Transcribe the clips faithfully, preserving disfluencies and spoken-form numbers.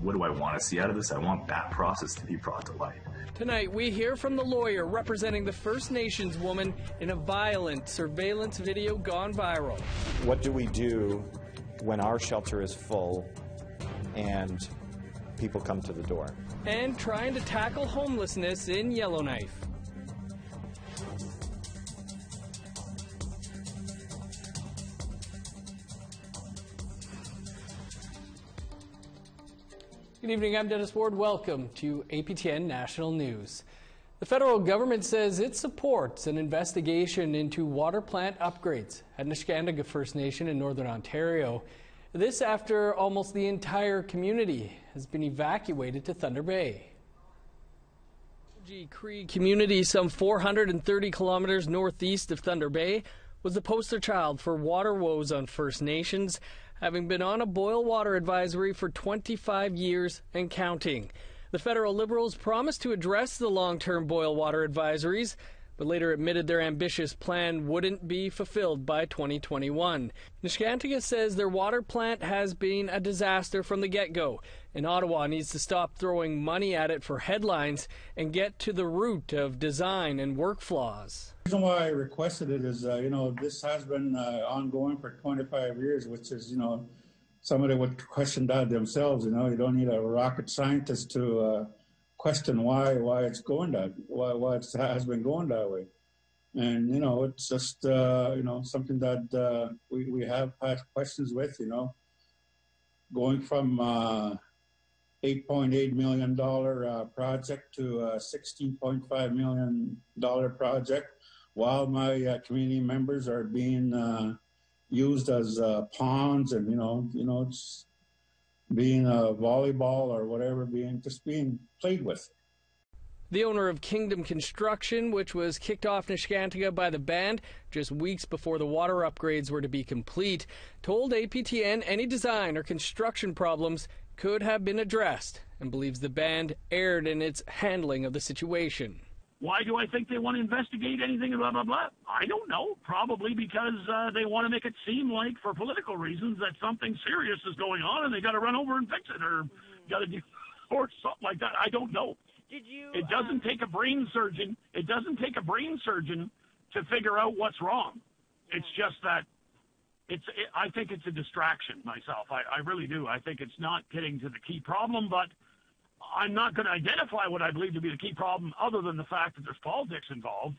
what do I want to see out of this? I want that process to be brought to light. Tonight, we hear from the lawyer representing the First Nations woman in a violent surveillance video gone viral. What do we do when our shelter is full and people come to the door? And trying to tackle homelessness in Yellowknife. Good evening, I'm Dennis Ward. Welcome to A P T N National News. The federal government says it supports an investigation into water plant upgrades at Neskantaga First Nation in Northern Ontario. This after almost the entire community has been evacuated to Thunder Bay. The Cree community, some four hundred thirty kilometers northeast of Thunder Bay, was the poster child for water woes on First Nations, having been on a boil water advisory for twenty-five years and counting. The federal Liberals promised to address the long-term boil water advisories, but later admitted their ambitious plan wouldn't be fulfilled by twenty twenty-one. Neskantaga says their water plant has been a disaster from the get-go, and Ottawa needs to stop throwing money at it for headlines and get to the root of design and work flaws. The reason why I requested it is, uh, you know, this has been uh, ongoing for twenty-five years, which is, you know, somebody would question that themselves. You know, you don't need a rocket scientist to uh, question why why it's going that why why it has been going that way. And you know, it's just uh, you know, something that uh, we we have had questions with. You know, going from uh, eight point eight million dollar uh, project to a sixteen point five million dollar project. While my uh, community members are being uh, used as uh, pawns, and you know, you know, it's being a volleyball or whatever, being just being played with. The owner of Kingdom Construction, which was kicked off Neskantaga by the band just weeks before the water upgrades were to be complete, told A P T N any design or construction problems could have been addressed, and believes the band erred in its handling of the situation. Why do I think they want to investigate anything, blah, blah, blah? I don't know. Probably because uh, they want to make it seem like, for political reasons, that something serious is going on and they got to run over and fix it, or got to do, or something like that. I don't know. Did you? It doesn't um, take a brain surgeon. It doesn't take a brain surgeon to figure out what's wrong. Yeah. It's just that it's. It, I think it's a distraction myself. I, I really do. I think it's not getting to the key problem, but I'm not going to identify what I believe to be the key problem, other than the fact that there's politics involved.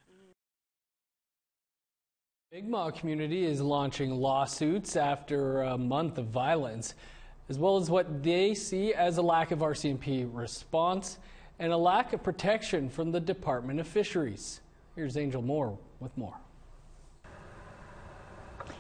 The Mi'kmaq community is launching lawsuits after a month of violence, as well as what they see as a lack of R C M P response and a lack of protection from the Department of Fisheries. Here's Angel Moore with more.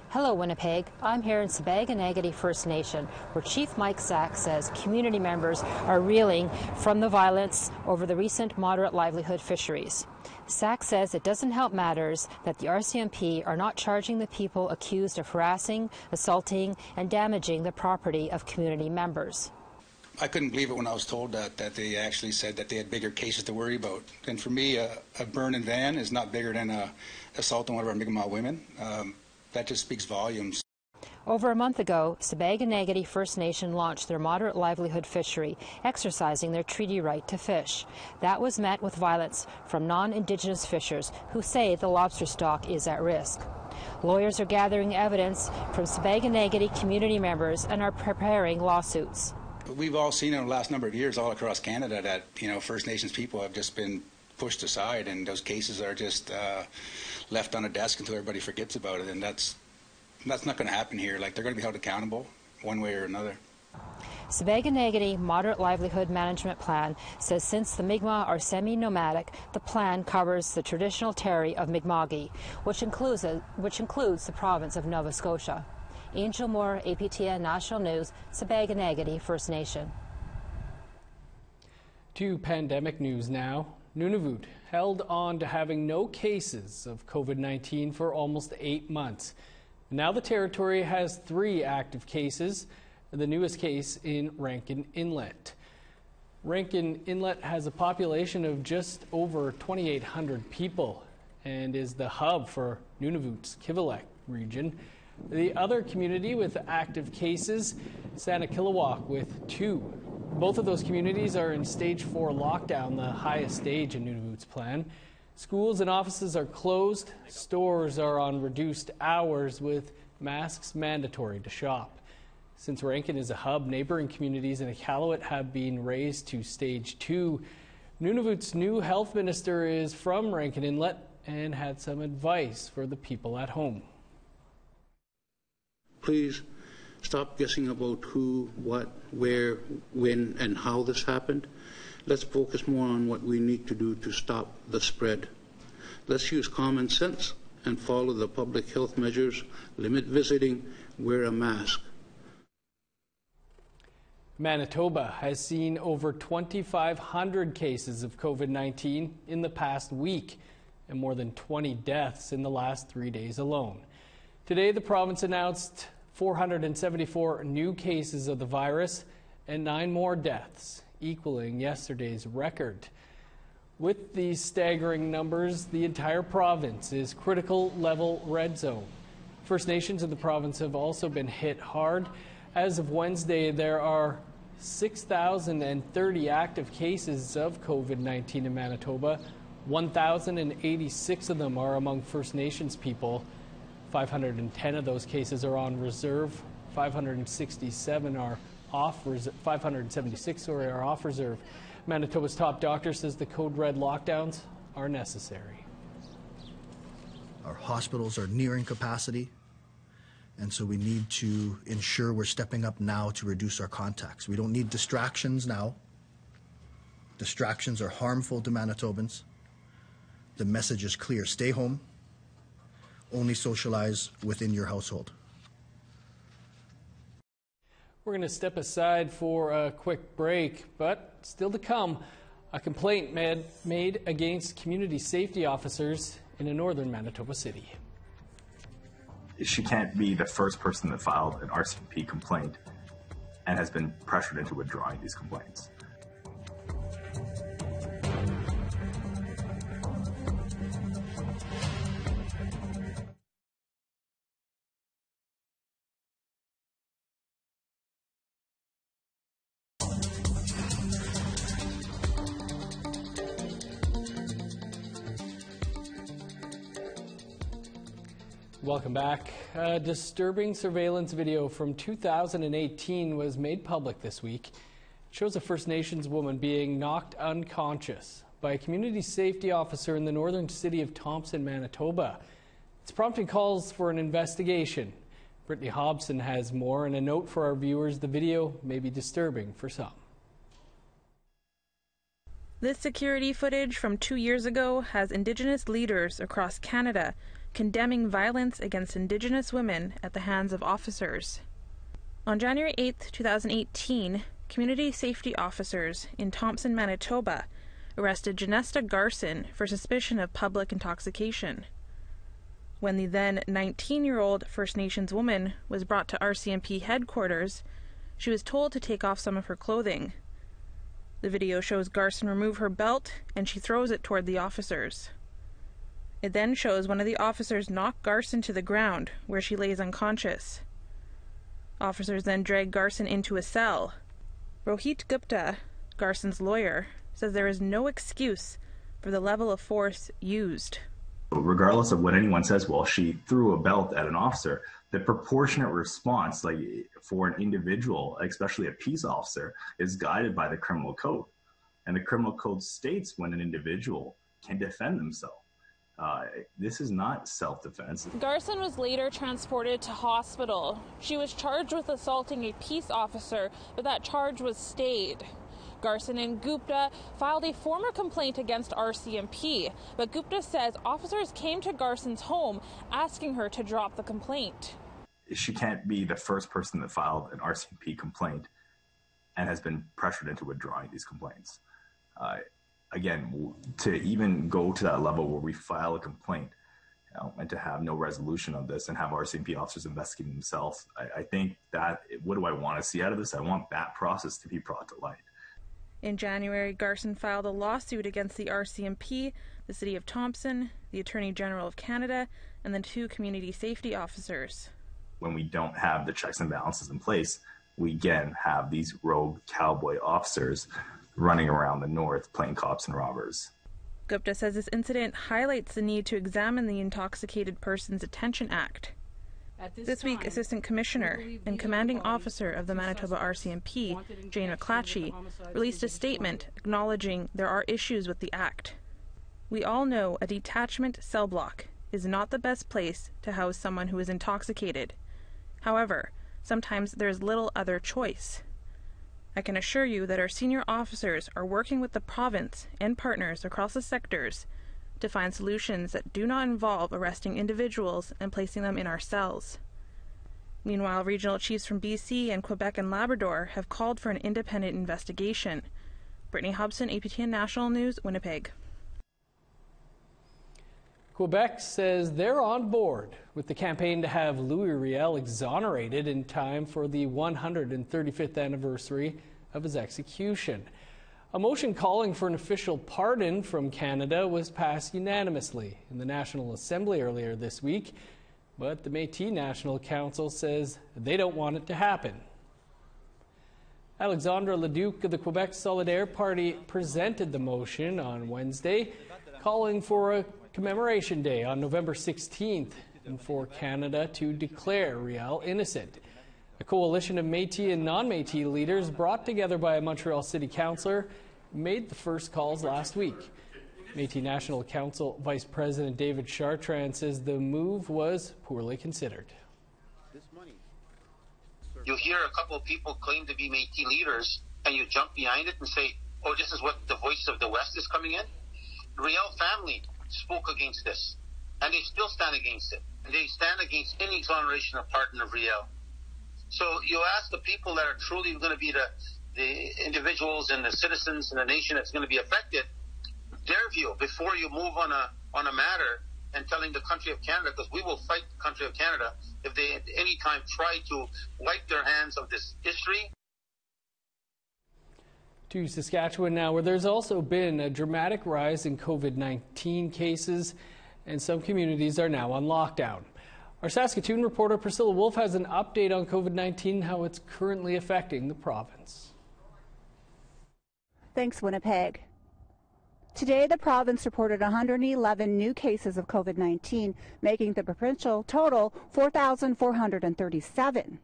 Hello, Winnipeg. I'm here in Sipekne'katik First Nation, where Chief Mike Sack says community members are reeling from the violence over the recent moderate livelihood fisheries. Sack says it doesn't help matters that the R C M P are not charging the people accused of harassing, assaulting, and damaging the property of community members. I couldn't believe it when I was told that, that they actually said that they had bigger cases to worry about. And for me, a, a burn in van is not bigger than an assault on one of our Mi'kmaq women. Um, That just speaks volumes. Over a month ago, Sipekne'katik First Nation launched their moderate livelihood fishery, exercising their treaty right to fish. That was met with violence from non-Indigenous fishers who say the lobster stock is at risk. Lawyers are gathering evidence from Sipekne'katik community members and are preparing lawsuits. We've all seen in the last number of years all across Canada that, you know, First Nations people have just been pushed aside, and those cases are just uh, left on a desk until everybody forgets about it, and that's that's not going to happen here. Like, they're going to be held accountable one way or another. Sipekne'katik Moderate Livelihood Management Plan says since the Mi'kmaq are semi-nomadic, the plan covers the traditional territory of Mi'kma'ki, which includes a, which includes the province of Nova Scotia. Angel Moore, A P T N National News, Sipekne'katik First Nation. To pandemic news now. Nunavut held on to having no cases of COVID nineteen for almost eight months. Now the territory has three active cases, and the newest case in Rankin Inlet. Rankin Inlet has a population of just over twenty-eight hundred people and is the hub for Nunavut's Kivalliq region. The other community with active cases, Santa Killawak, with two. Both of those communities are in stage four lockdown, the highest stage in Nunavut's plan. Schools and offices are closed, stores are on reduced hours with masks mandatory to shop. Since Rankin is a hub, neighboring communities in Iqaluit have been raised to stage two. Nunavut's new health minister is from Rankin Inlet and had some advice for the people at home. Please stop guessing about who, what, where, when, and how this happened. Let's focus more on what we need to do to stop the spread. Let's use common sense and follow the public health measures, limit visiting, wear a mask. Manitoba has seen over twenty-five hundred cases of COVID nineteen in the past week and more than twenty deaths in the last three days alone. Today, the province announced four hundred seventy-four new cases of the virus and nine more deaths, equaling yesterday's record. With these staggering numbers, the entire province is critical level red zone. First Nations in the province have also been hit hard. As of Wednesday, there are six thousand thirty active cases of COVID nineteen in Manitoba. one thousand eighty-six of them are among First Nations people. five hundred ten of those cases are on reserve. five hundred sixty-seven are off reserve, five hundred seventy-six sorry, are off reserve. Manitoba's top doctor says the code red lockdowns are necessary. Our hospitals are nearing capacity, and so we need to ensure we're stepping up now to reduce our contacts. We don't need distractions now. Distractions are harmful to Manitobans. The message is clear: stay home, only socialize within your household. We're going to step aside for a quick break, but still to come, a complaint made against community safety officers in a northern Manitoba city. She can't be the first person that filed an R C M P complaint and has been pressured into withdrawing these complaints. Welcome back. A disturbing surveillance video from two thousand eighteen was made public this week. It shows a First Nations woman being knocked unconscious by a community safety officer in the northern city of Thompson, Manitoba. It's prompting calls for an investigation. Brittany Hobson has more, and a note for our viewers: the video may be disturbing for some. This security footage from two years ago has Indigenous leaders across Canada condemning violence against Indigenous women at the hands of officers. On January eighth, two thousand eighteen, community safety officers in Thompson, Manitoba arrested Janesta Garson for suspicion of public intoxication. When the then nineteen-year-old First Nations woman was brought to R C M P headquarters, she was told to take off some of her clothing. The video shows Garson remove her belt and she throws it toward the officers. It then shows one of the officers knock Garson to the ground, where she lays unconscious. Officers then drag Garson into a cell. Rohit Gupta, Garson's lawyer, says there is no excuse for the level of force used. Regardless of what anyone says, well, she threw a belt at an officer, the proportionate response, like for an individual, especially a peace officer, is guided by the criminal code. And the criminal code states when an individual can defend themselves. Uh, this is not self-defense. Garson was later transported to hospital. She was charged with assaulting a peace officer, but that charge was stayed. Garson and Gupta filed a former complaint against R C M P, but Gupta says officers came to Garson's home asking her to drop the complaint. She can't be the first person that filed an R C M P complaint and has been pressured into withdrawing these complaints. Uh, Again, to even go to that level where we file a complaint, you know, and to have no resolution of this and have R C M P officers investigating themselves, I, I think that, what do I want to see out of this? I want that process to be brought to light. In January, Garson filed a lawsuit against the R C M P, the City of Thompson, the Attorney General of Canada, and the two community safety officers. When we don't have the checks and balances in place, we again have these rogue cowboy officers running around the north playing cops and robbers. Gupta says this incident highlights the need to examine the Intoxicated Persons Attention Act. At this, this time, week, Assistant Commissioner and Commanding Officer of the Manitoba R C M P, Jane McClatchy, released a statement acknowledging there are issues with the Act. We all know a detachment cell block is not the best place to house someone who is intoxicated. However, sometimes there is little other choice. I can assure you that our senior officers are working with the province and partners across the sectors to find solutions that do not involve arresting individuals and placing them in our cells. Meanwhile, regional chiefs from B C and Quebec and Labrador have called for an independent investigation. Brittany Hobson, A P T N National News, Winnipeg. Quebec says they're on board with the campaign to have Louis Riel exonerated in time for the one hundred thirty-fifth anniversary of his execution. A motion calling for an official pardon from Canada was passed unanimously in the National Assembly earlier this week, but the Métis National Council says they don't want it to happen. Alexandre Leduc of the Quebec Solidaire Party presented the motion on Wednesday, calling for a Commemoration Day on November sixteenth, and for Canada to declare Riel innocent. A coalition of Métis and non-Métis leaders brought together by a Montreal city councillor made the first calls last week. Métis National Council Vice President David Chartrand says the move was poorly considered. You hear a couple of people claim to be Métis leaders and you jump behind it and say, oh, this is what the voice of the West is coming in? Riel family spoke against this, and they still stand against it. And they stand against any exoneration of pardon of Riel. So you ask the people that are truly going to be the, the individuals and the citizens and the nation that's going to be affected, their view, before you move on a on a matter and telling the country of Canada, because we will fight the country of Canada if they at any time try to wipe their hands of this history. To Saskatchewan now, where there's also been a dramatic rise in COVID nineteen cases, and some communities are now on lockdown. Our Saskatoon reporter Priscilla Wolf has an update on COVID nineteen, how it's currently affecting the province. Thanks, Winnipeg. Today, the province reported one hundred eleven new cases of COVID nineteen, making the provincial total four thousand four hundred thirty-seven.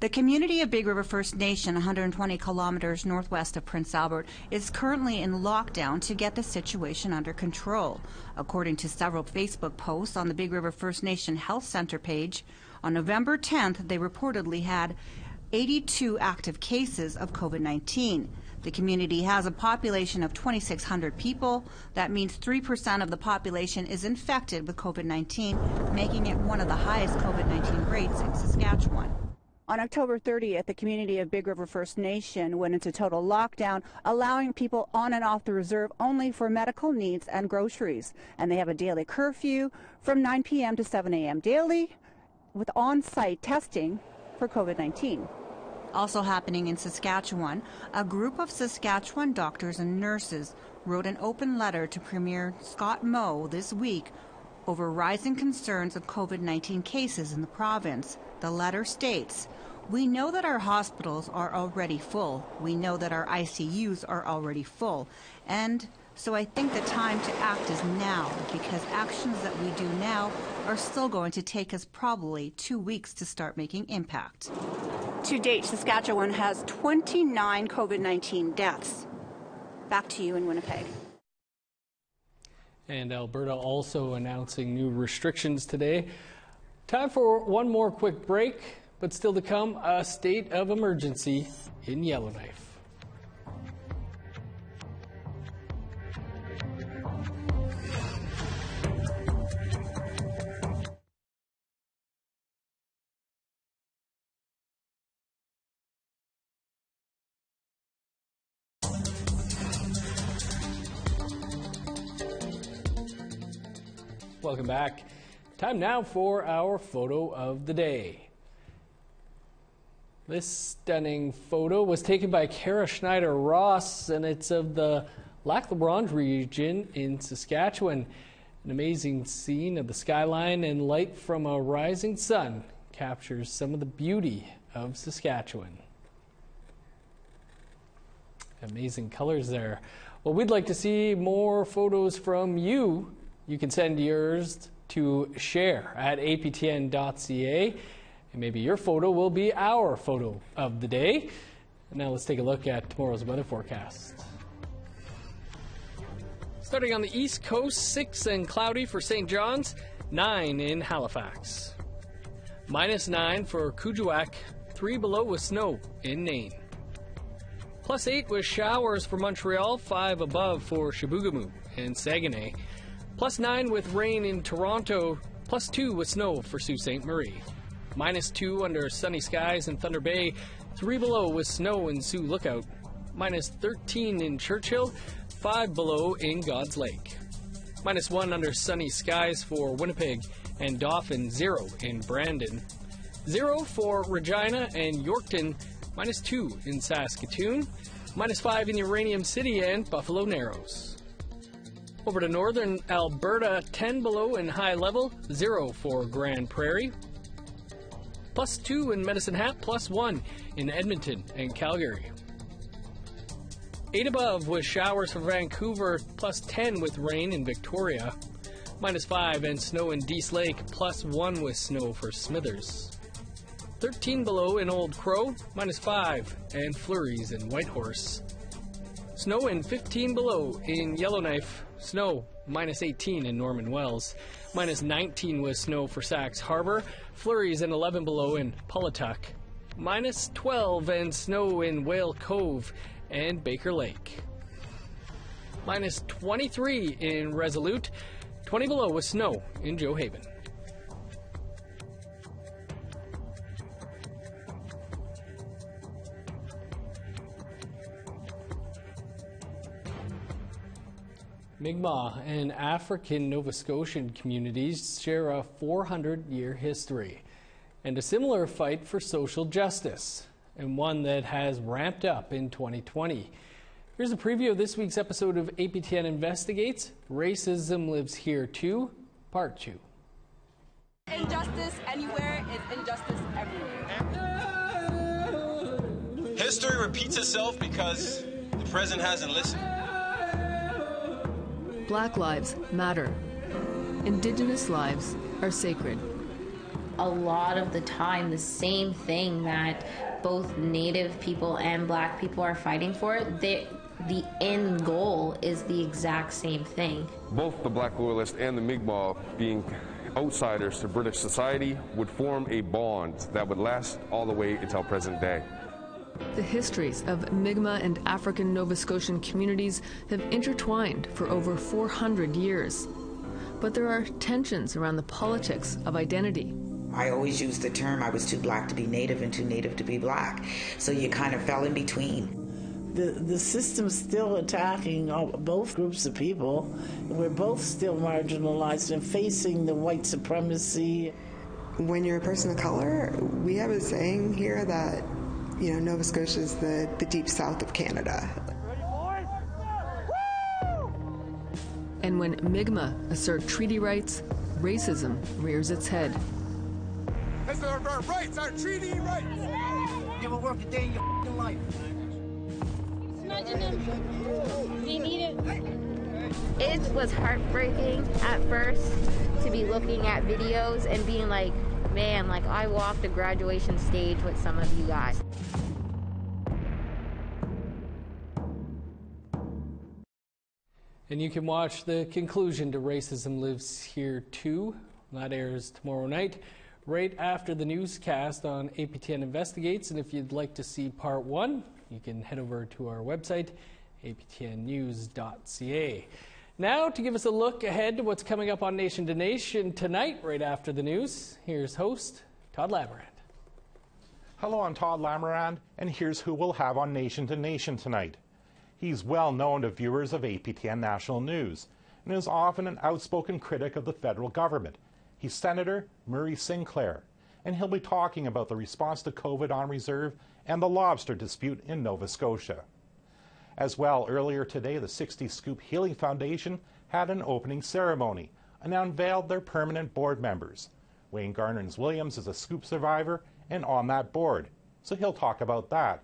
The community of Big River First Nation, one hundred twenty kilometers northwest of Prince Albert, is currently in lockdown to get the situation under control. According to several Facebook posts on the Big River First Nation Health Center page, on November tenth, they reportedly had eighty-two active cases of COVID nineteen. The community has a population of twenty-six hundred people. That means three percent of the population is infected with COVID nineteen, making it one of the highest COVID nineteen rates in Saskatchewan. On October thirtieth, the community of Big River First Nation went into total lockdown, allowing people on and off the reserve only for medical needs and groceries. And they have a daily curfew from nine p m to seven a m daily with on-site testing for COVID nineteen. Also happening in Saskatchewan, a group of Saskatchewan doctors and nurses wrote an open letter to Premier Scott Moe this week over rising concerns of COVID nineteen cases in the province. The letter states, we know that our hospitals are already full. We know that our I C Us are already full. And so I think the time to act is now, because actions that we do now are still going to take us probably two weeks to start making impact. To date, Saskatchewan has twenty-nine COVID nineteen deaths. Back to you in Winnipeg. And Alberta also announcing new restrictions today. Time for one more quick break, but still to come, a state of emergency in Yellowknife. Welcome back. Time now for our photo of the day. This stunning photo was taken by Kara Schneider-Ross, and it's of the Lac La Ronge region in Saskatchewan. An amazing scene of the skyline and light from a rising sun captures some of the beauty of Saskatchewan. Amazing colors there. Well, we'd like to see more photos from you. You can send yours to share at A P T N dot C A, and maybe your photo will be our photo of the day. And now let's take a look at tomorrow's weather forecast. Starting on the East Coast, six and cloudy for Saint John's, nine in Halifax. Minus nine for Kuujjuaq, three below with snow in Nain. Plus eight with showers for Montreal, five above for Chibougamau and Saguenay. Plus nine with rain in Toronto, plus two with snow for Sault Ste. Marie. Minus two under sunny skies in Thunder Bay, three below with snow in Sioux Lookout. Minus thirteen in Churchill, five below in God's Lake. Minus one under sunny skies for Winnipeg and Dauphin, zero in Brandon. Zero for Regina and Yorkton, minus two in Saskatoon, minus five in Uranium City and Buffalo Narrows. Over to northern Alberta, ten below in high level, zero for Grand Prairie. Plus two in Medicine Hat, plus one in Edmonton and Calgary. eight above with showers for Vancouver, plus ten with rain in Victoria. Minus five and snow in Dease Lake, plus one with snow for Smithers. thirteen below in Old Crow, minus five, and flurries in Whitehorse. Snow in fifteen below in Yellowknife, snow, minus eighteen in Norman Wells. Minus nineteen with snow for Sax Harbor, flurries in eleven below in Pulletuck. Minus twelve and snow in Whale Cove and Baker Lake. Minus twenty-three in Resolute, twenty below with snow in Joehaven. Mi'kmaq and African Nova Scotian communities share a four hundred year history and a similar fight for social justice, and one that has ramped up in twenty twenty. Here's a preview of this week's episode of A P T N Investigates, Racism Lives Here Too, Part two. Injustice anywhere is injustice everywhere. History repeats itself because the present hasn't listened. Black lives matter. Indigenous lives are sacred. A lot of the time, the same thing that both Native people and Black people are fighting for, they, the end goal is the exact same thing. Both the Black Loyalists and the Mi'kmaq, being outsiders to British society, would form a bond that would last all the way until present day. The histories of Mi'kmaq and African Nova Scotian communities have intertwined for over four hundred years. But there are tensions around the politics of identity. I always used the term I was too Black to be Native and too Native to be Black. So you kind of fell in between. The, the system's still attacking all, both groups of people. We're both still marginalized and facing the white supremacy. When you're a person of color, we have a saying here that, you know, Nova Scotia is the, the deep south of Canada. Ready, boys? Woo! And when Mi'kmaq assert treaty rights, racism rears its head. That's our, our rights, our treaty rights! Give a work a day in your f***ing life. Imagine them. They need it. It was heartbreaking at first to be looking at videos and being like, man, like, I walked the graduation stage with some of you guys. And you can watch the conclusion to Racism Lives Here Too. That airs tomorrow night, right after the newscast on A P T N Investigates. And if you'd like to see part one, you can head over to our website, A P T N news dot C A. Now, to give us a look ahead to what's coming up on Nation to Nation tonight, right after the news, here's host Todd Lamourant. Hello, I'm Todd Lamourant, and here's who we'll have on Nation to Nation tonight. He's well known to viewers of A P T N National News, and is often an outspoken critic of the federal government. He's Senator Murray Sinclair, and he'll be talking about the response to COVID on reserve and the lobster dispute in Nova Scotia. As well, earlier today, the sixty scoop Healing Foundation had an opening ceremony and unveiled their permanent board members. Wayne Garners Williams is a scoop survivor and on that board, so he'll talk about that.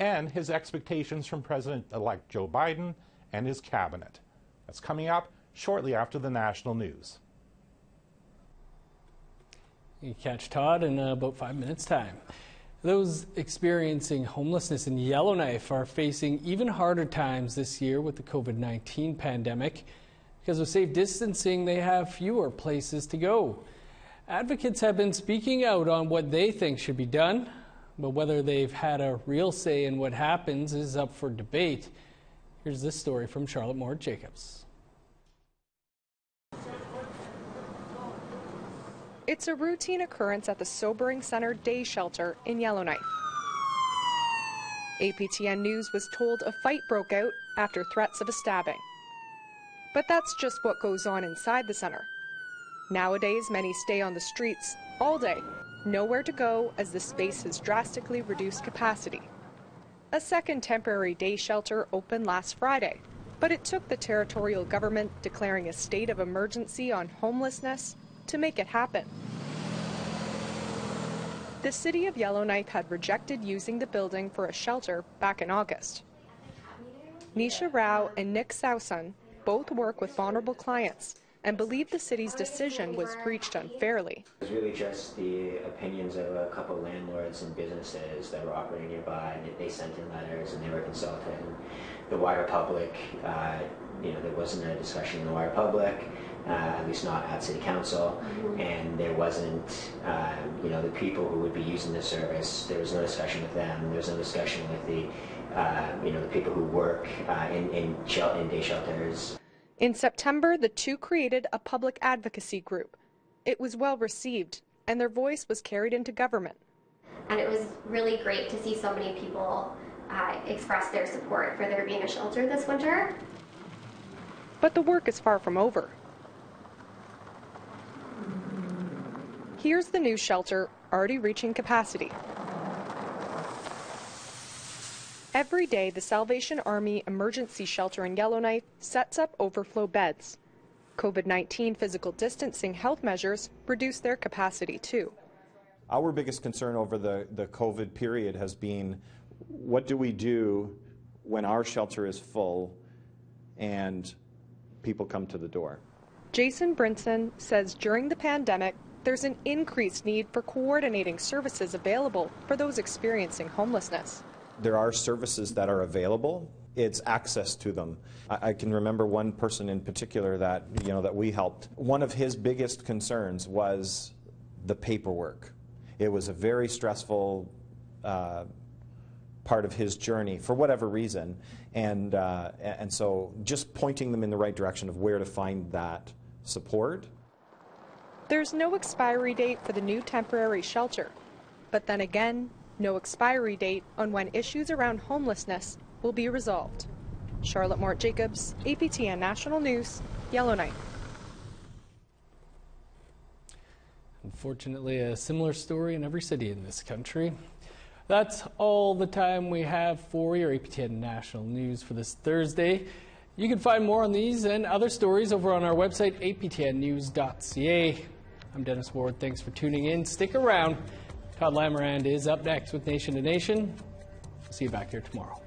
and his expectations from President-elect Joe Biden and his cabinet. That's coming up shortly after the national news. You catch Todd in uh, about five minutes' time. Those experiencing homelessness in Yellowknife are facing even harder times this year with the COVID nineteen pandemic. Because of safe distancing, they have fewer places to go. Advocates have been speaking out on what they think should be done, but whether they've had a real say in what happens is up for debate. Here's this story from Charlotte Moore Jacobs. It's a routine occurrence at the Sobering Center Day Shelter in Yellowknife. A P T N News was told a fight broke out after threats of a stabbing. But that's just what goes on inside the center. Nowadays, many stay on the streets all day, nowhere to go as the space has drastically reduced capacity. A second temporary day shelter opened last Friday, but it took the territorial government declaring a state of emergency on homelessness to make it happen. The city of Yellowknife had rejected using the building for a shelter back in August. Nisha Rao and Nick Sauson both work with vulnerable clients and believe the city's decision was breached unfairly. It was really just the opinions of a couple landlords and businesses that were operating nearby, and they sent in letters and they were consulted. The wider public, uh, you know, there wasn't a discussion in the wider public, uh, at least not at city council, and there wasn't, uh, you know, the people who would be using the service, there was no discussion with them, there was no discussion with the Uh, you know, the people who work uh, in, in, shel in day shelters. In September, the two created a public advocacy group. It was well received, and their voice was carried into government. And it was really great to see so many people uh, express their support for there being a shelter this winter. But the work is far from over. Here's the new shelter, already reaching capacity. Every day, the Salvation Army Emergency Shelter in Yellowknife sets up overflow beds. COVID nineteen physical distancing health measures reduce their capacity too. Our biggest concern over the, the COVID period has been, what do we do when our shelter is full and people come to the door? Jason Brinson says during the pandemic, there's an increased need for coordinating services available for those experiencing homelessness. There are services that are available. It's access to them. I, I can remember one person in particular that, you know, that we helped. One of his biggest concerns was the paperwork. It was a very stressful uh, part of his journey for whatever reason, and uh, and so just pointing them in the right direction of where to find that support. There's no expiry date for the new temporary shelter, but then again, no expiry date on when issues around homelessness will be resolved. Charlotte Mort Jacobs, A P T N National News, Yellowknife. Unfortunately, a similar story in every city in this country. That's all the time we have for your A P T N National News for this Thursday. You can find more on these and other stories over on our website, A P T N news dot C A. I'm Dennis Ward. Thanks for tuning in. Stick around. Todd Lamourand is up next with Nation to Nation. See you back here tomorrow.